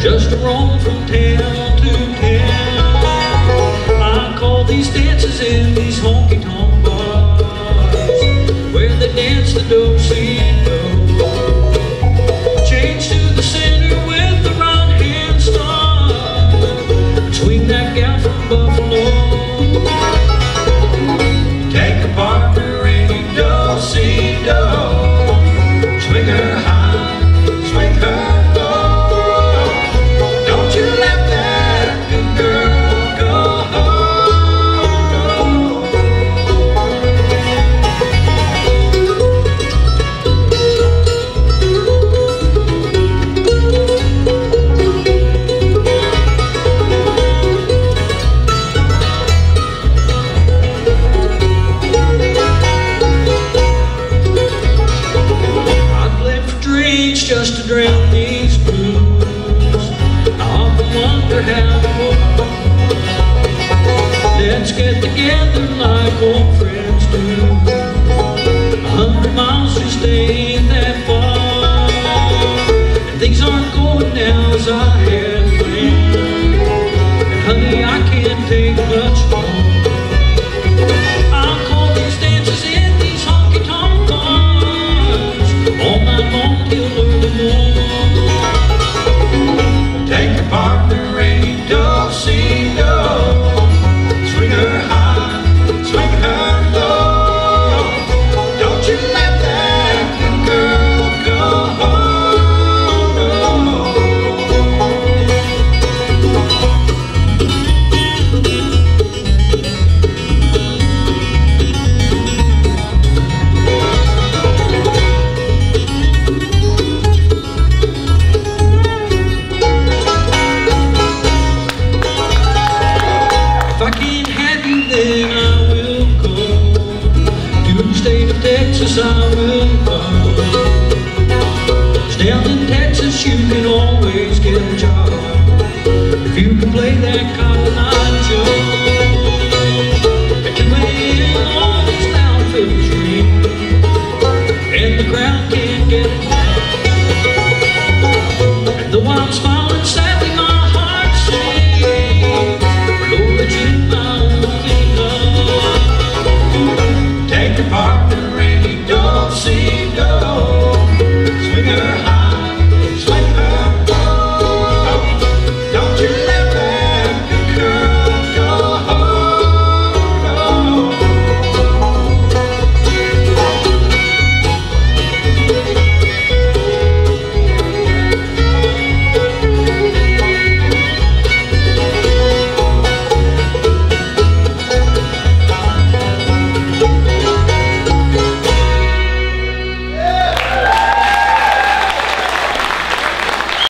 Just a roam from town.